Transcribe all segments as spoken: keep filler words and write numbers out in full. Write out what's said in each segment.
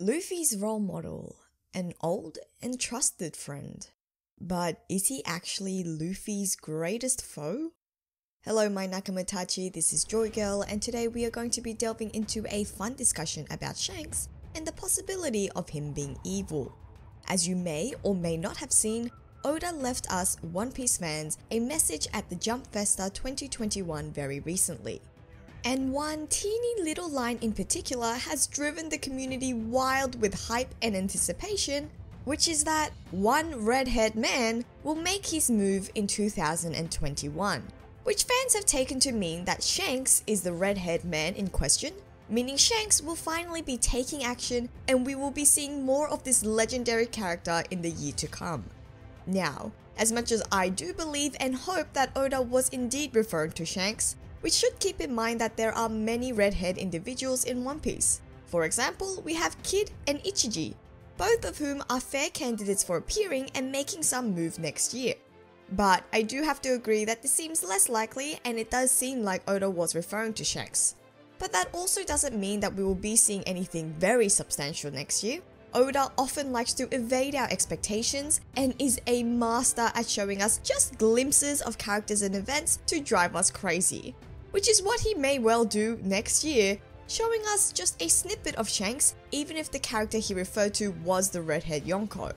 Luffy's role model, an old and trusted friend. But is he actually Luffy's greatest foe? Hello, my Nakamatachi, this is Joy Girl, and today we are going to be delving into a fun discussion about Shanks and the possibility of him being evil. As you may or may not have seen, Oda left us One Piece fans a message at the Jump Festa twenty twenty-one very recently. And one teeny little line in particular has driven the community wild with hype and anticipation, which is that one redhead man will make his move in two thousand twenty-one. Which fans have taken to mean that Shanks is the redhead man in question, meaning Shanks will finally be taking action and we will be seeing more of this legendary character in the year to come. Now, as much as I do believe and hope that Oda was indeed referring to Shanks, we should keep in mind that there are many redhead individuals in One Piece. For example, we have Kid and Ichiji, both of whom are fair candidates for appearing and making some move next year. But I do have to agree that this seems less likely, and it does seem like Oda was referring to Shanks. But that also doesn't mean that we will be seeing anything very substantial next year. Oda often likes to evade our expectations and is a master at showing us just glimpses of characters and events to drive us crazy. Which is what he may well do next year, showing us just a snippet of Shanks even if the character he referred to was the redhead Yonko.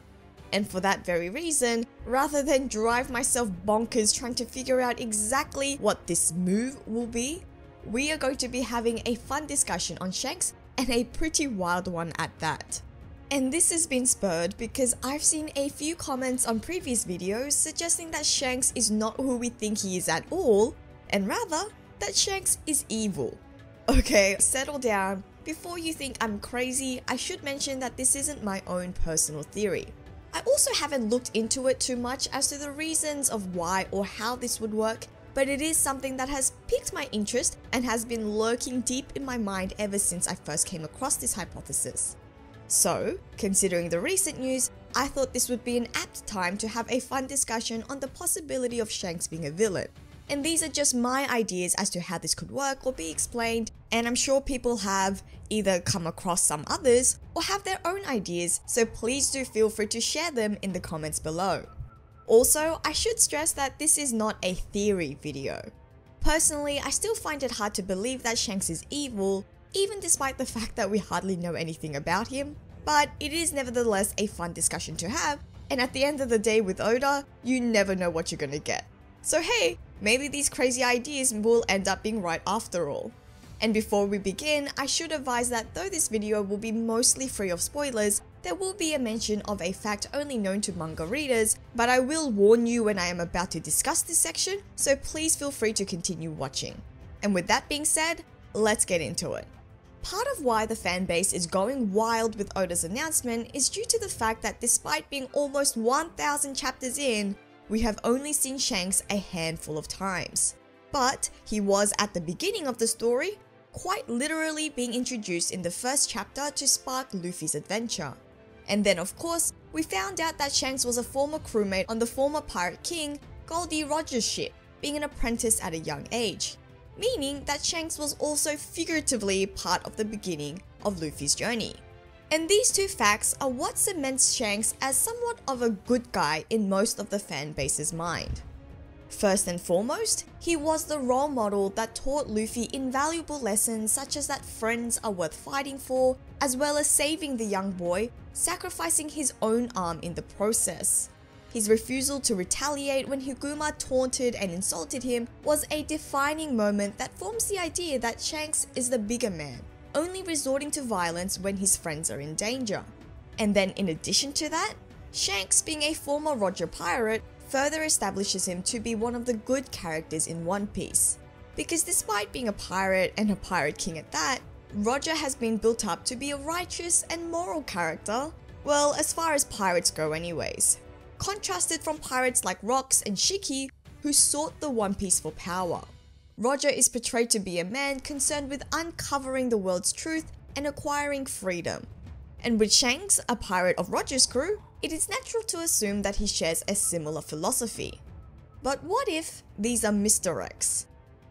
And for that very reason, rather than drive myself bonkers trying to figure out exactly what this move will be, we are going to be having a fun discussion on Shanks, and a pretty wild one at that. And this has been spurred because I've seen a few comments on previous videos suggesting that Shanks is not who we think he is at all, and rather, that Shanks is evil. Okay, settle down. Before you think I'm crazy, I should mention that this isn't my own personal theory. I also haven't looked into it too much as to the reasons of why or how this would work, but it is something that has piqued my interest and has been lurking deep in my mind ever since I first came across this hypothesis. So, considering the recent news, I thought this would be an apt time to have a fun discussion on the possibility of Shanks being a villain. And these are just my ideas as to how this could work or be explained, and I'm sure people have either come across some others or have their own ideas, so please do feel free to share them in the comments below. Also, I should stress that this is not a theory video. Personally, I still find it hard to believe that Shanks is evil, even despite the fact that we hardly know anything about him, but it is nevertheless a fun discussion to have, and at the end of the day with Oda, you never know what you're gonna get. So hey, maybe these crazy ideas will end up being right after all. And before we begin, I should advise that though this video will be mostly free of spoilers, there will be a mention of a fact only known to manga readers, but I will warn you when I am about to discuss this section, so please feel free to continue watching. And with that being said, let's get into it. Part of why the fanbase is going wild with Oda's announcement is due to the fact that despite being almost one thousand chapters in, we have only seen Shanks a handful of times, but he was at the beginning of the story, quite literally being introduced in the first chapter to spark Luffy's adventure. And then of course, we found out that Shanks was a former crewmate on the former Pirate King, Goldie Roger's ship, being an apprentice at a young age, meaning that Shanks was also figuratively part of the beginning of Luffy's journey. And these two facts are what cements Shanks as somewhat of a good guy in most of the fanbase's mind. First and foremost, he was the role model that taught Luffy invaluable lessons such as that friends are worth fighting for, as well as saving the young boy, sacrificing his own arm in the process. His refusal to retaliate when Higuma taunted and insulted him was a defining moment that forms the idea that Shanks is the bigger man, only resorting to violence when his friends are in danger. And then in addition to that, Shanks being a former Roger pirate further establishes him to be one of the good characters in One Piece. Because despite being a pirate and a pirate king at that, Roger has been built up to be a righteous and moral character, well, as far as pirates go anyways. Contrasted from pirates like Rox and Shiki, who sought the One Piece for power. Roger is portrayed to be a man concerned with uncovering the world's truth and acquiring freedom. And with Shanks, a pirate of Roger's crew, it is natural to assume that he shares a similar philosophy. But what if these are misdirects?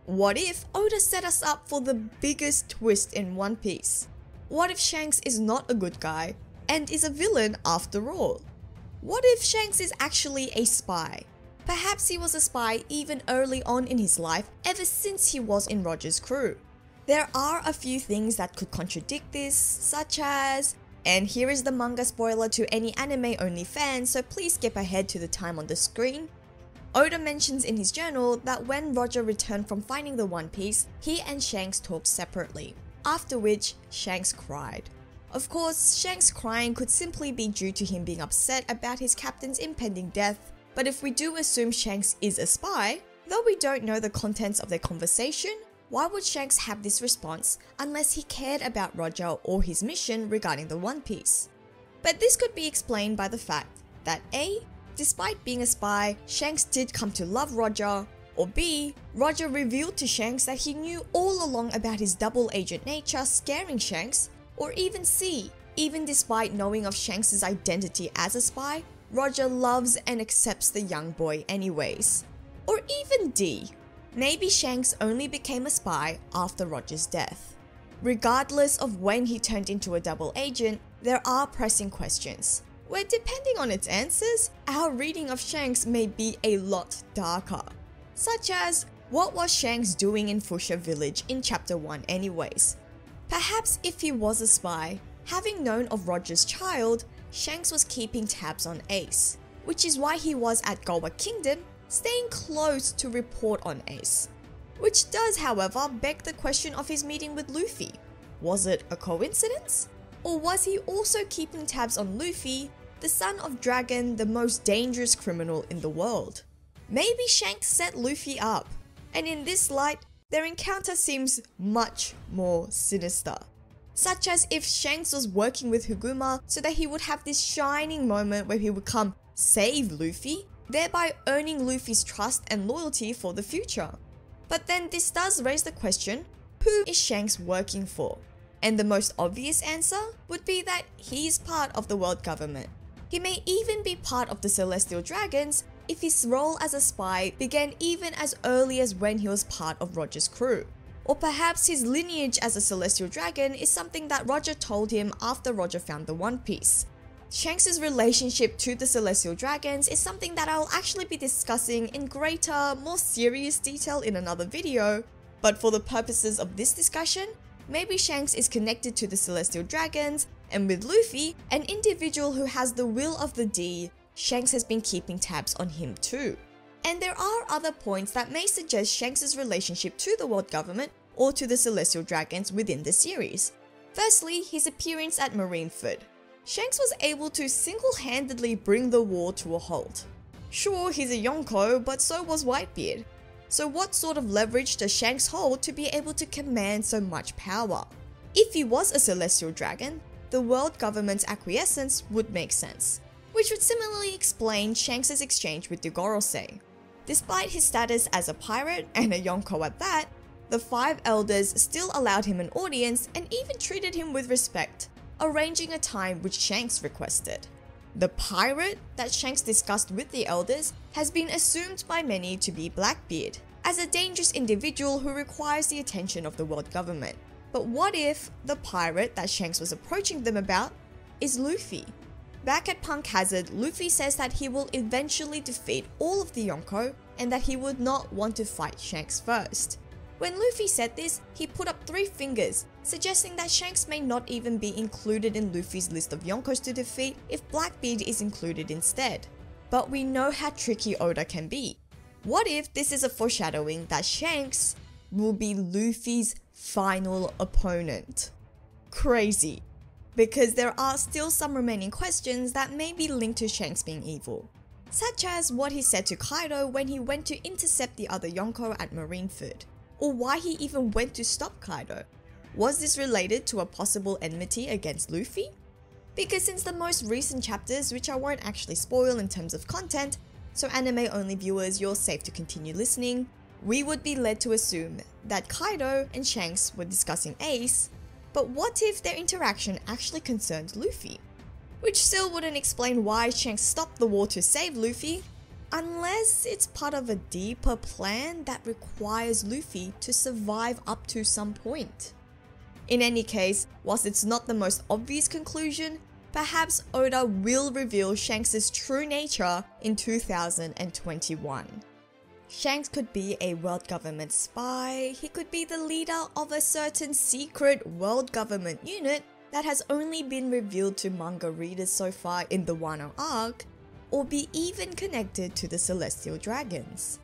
What if Oda set us up for the biggest twist in One Piece? What if Shanks is not a good guy and is a villain after all? What if Shanks is actually a spy? Perhaps he was a spy even early on in his life, ever since he was in Roger's crew. There are a few things that could contradict this, such as... And here is the manga spoiler to any anime-only fans, so please skip ahead to the time on the screen. Oda mentions in his journal that when Roger returned from finding the One Piece, he and Shanks talked separately, after which Shanks cried. Of course, Shanks crying could simply be due to him being upset about his captain's impending death, but if we do assume Shanks is a spy, though we don't know the contents of their conversation, why would Shanks have this response unless he cared about Roger or his mission regarding the One Piece? But this could be explained by the fact that A. Despite being a spy, Shanks did come to love Roger, or B. Roger revealed to Shanks that he knew all along about his double agent nature, scaring Shanks, or even C. Even despite knowing of Shanks' identity as a spy, Roger loves and accepts the young boy anyways. Or even D. Maybe Shanks only became a spy after Roger's death. Regardless of when he turned into a double agent, there are pressing questions, where depending on its answers, our reading of Shanks may be a lot darker. Such as, what was Shanks doing in Fusha Village in Chapter one anyways? Perhaps if he was a spy, having known of Roger's child, Shanks was keeping tabs on Ace, which is why he was at Goa Kingdom, staying close to report on Ace. Which does, however, beg the question of his meeting with Luffy. Was it a coincidence? Or was he also keeping tabs on Luffy, the son of Dragon, the most dangerous criminal in the world? Maybe Shanks set Luffy up, and in this light, their encounter seems much more sinister. Such as if Shanks was working with Higuma so that he would have this shining moment where he would come save Luffy, thereby earning Luffy's trust and loyalty for the future. But then this does raise the question, who is Shanks working for? And the most obvious answer would be that he's part of the world government. He may even be part of the Celestial Dragons if his role as a spy began even as early as when he was part of Roger's crew. Or perhaps his lineage as a Celestial Dragon is something that Roger told him after Roger found the One Piece. Shanks' relationship to the Celestial Dragons is something that I'll actually be discussing in greater, more serious detail in another video, but for the purposes of this discussion, maybe Shanks is connected to the Celestial Dragons, and with Luffy, an individual who has the will of the D, Shanks has been keeping tabs on him too. And there are other points that may suggest Shanks' relationship to the world government or to the Celestial Dragons within the series. Firstly, his appearance at Marineford. Shanks was able to single-handedly bring the war to a halt. Sure, he's a Yonko, but so was Whitebeard. So what sort of leverage does Shanks hold to be able to command so much power? If he was a Celestial Dragon, the world government's acquiescence would make sense, which would similarly explain Shanks' exchange with the Gorosei. Despite his status as a pirate, and a Yonko at that, the five elders still allowed him an audience and even treated him with respect, arranging a time which Shanks requested. The pirate that Shanks discussed with the elders has been assumed by many to be Blackbeard, as a dangerous individual who requires the attention of the world government. But what if the pirate that Shanks was approaching them about is Luffy? Back at Punk Hazard, Luffy says that he will eventually defeat all of the Yonko and that he would not want to fight Shanks first. When Luffy said this, he put up three fingers, suggesting that Shanks may not even be included in Luffy's list of Yonkos to defeat if Blackbeard is included instead. But we know how tricky Oda can be. What if this is a foreshadowing that Shanks will be Luffy's final opponent? Crazy. Because there are still some remaining questions that may be linked to Shanks being evil. Such as what he said to Kaido when he went to intercept the other Yonko at Marineford, or why he even went to stop Kaido. Was this related to a possible enmity against Luffy? Because since the most recent chapters, which I won't actually spoil in terms of content, so anime-only viewers, you're safe to continue listening, we would be led to assume that Kaido and Shanks were discussing Ace, but what if their interaction actually concerned Luffy? Which still wouldn't explain why Shanks stopped the war to save Luffy, unless it's part of a deeper plan that requires Luffy to survive up to some point. In any case, whilst it's not the most obvious conclusion, perhaps Oda will reveal Shanks' true nature in two thousand twenty-one. Shanks could be a world government spy, he could be the leader of a certain secret world government unit that has only been revealed to manga readers so far in the Wano arc, or be even connected to the Celestial Dragons.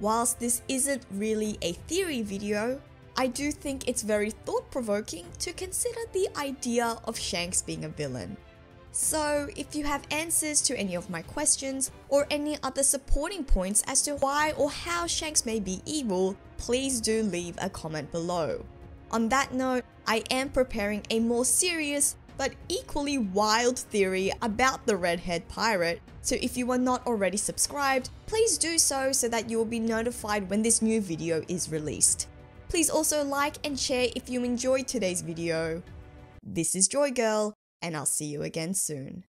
Whilst this isn't really a theory video, I do think it's very thought-provoking to consider the idea of Shanks being a villain. So, if you have answers to any of my questions or any other supporting points as to why or how Shanks may be evil, please do leave a comment below. On that note, I am preparing a more serious but equally wild theory about the redhead pirate, so if you are not already subscribed, please do so so that you will be notified when this new video is released. Please also like and share if you enjoyed today's video. This is Joy Girl, and I'll see you again soon.